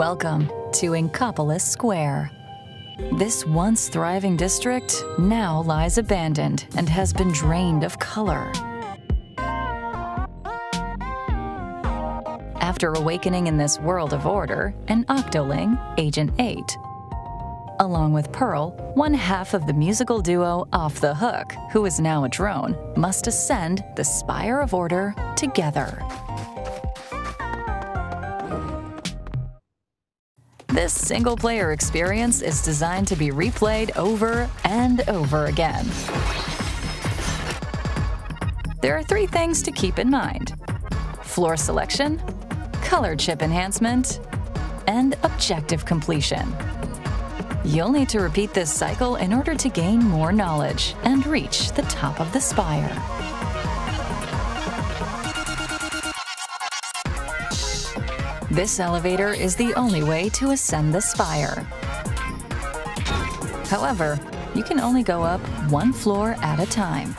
Welcome to Inkopolis Square. This once thriving district now lies abandoned and has been drained of color. After awakening in this world of order, an Octoling, Agent 8, along with Pearl, one half of the musical duo Off the Hook, who is now a drone, must ascend the Spire of Order together. This single-player experience is designed to be replayed over and over again. There are three things to keep in mind: floor selection, color chip enhancement, and objective completion. You'll need to repeat this cycle in order to gain more knowledge and reach the top of the spire. This elevator is the only way to ascend the spire. However, you can only go up one floor at a time.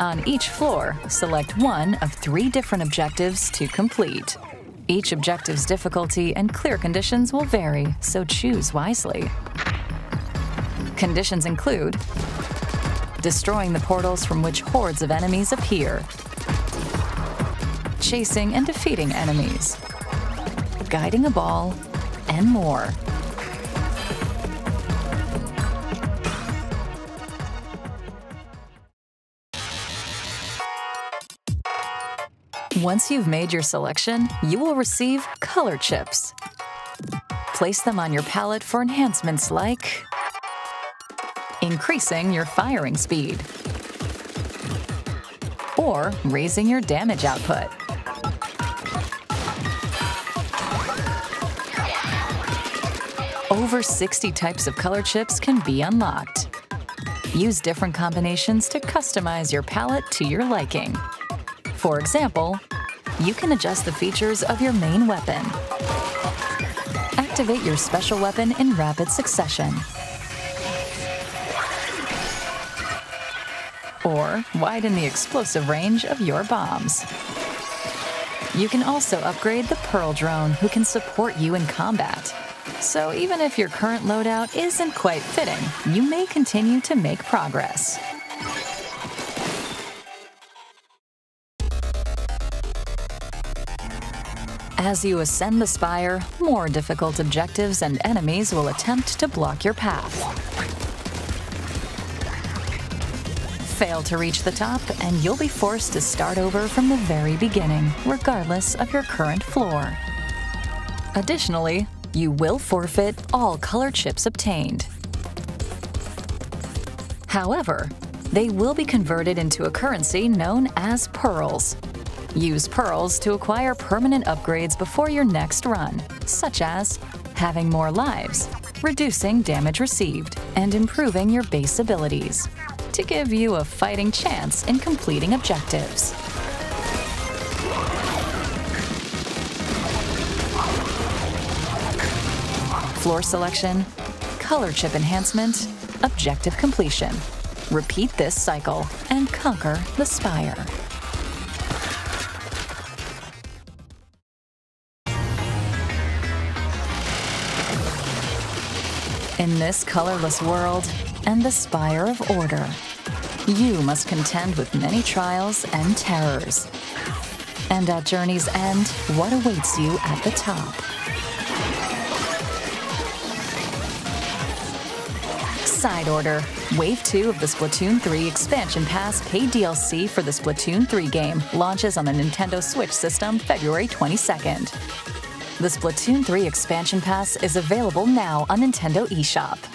On each floor, select one of three different objectives to complete. Each objective's difficulty and clear conditions will vary, so choose wisely. Conditions include destroying the portals from which hordes of enemies appear, chasing and defeating enemies, guiding a ball, and more. Once you've made your selection, you will receive color chips. Place them on your palette for enhancements like increasing your firing speed or raising your damage output. Over 60 types of color chips can be unlocked. Use different combinations to customize your palette to your liking. For example, you can adjust the features of your main weapon, activate your special weapon in rapid succession, or widen the explosive range of your bombs. You can also upgrade the Pearl drone, who can support you in combat. So even if your current loadout isn't quite fitting, you may continue to make progress. As you ascend the spire, more difficult objectives and enemies will attempt to block your path. Fail to reach the top, and you'll be forced to start over from the very beginning, regardless of your current floor. Additionally, you will forfeit all color chips obtained. However, they will be converted into a currency known as pearls. Use pearls to acquire permanent upgrades before your next run, such as having more lives, reducing damage received, and improving your base abilities to give you a fighting chance in completing objectives. Floor selection, color chip enhancement, objective completion. Repeat this cycle and conquer the spire. In this colorless world and the Spire of Order, you must contend with many trials and terrors. And at Journey's End, what awaits you at the top? Side Order, Wave 2 of the Splatoon 3 Expansion Pass paid DLC for the Splatoon 3 game, launches on the Nintendo Switch system February 22nd. The Splatoon 3 Expansion Pass is available now on Nintendo eShop.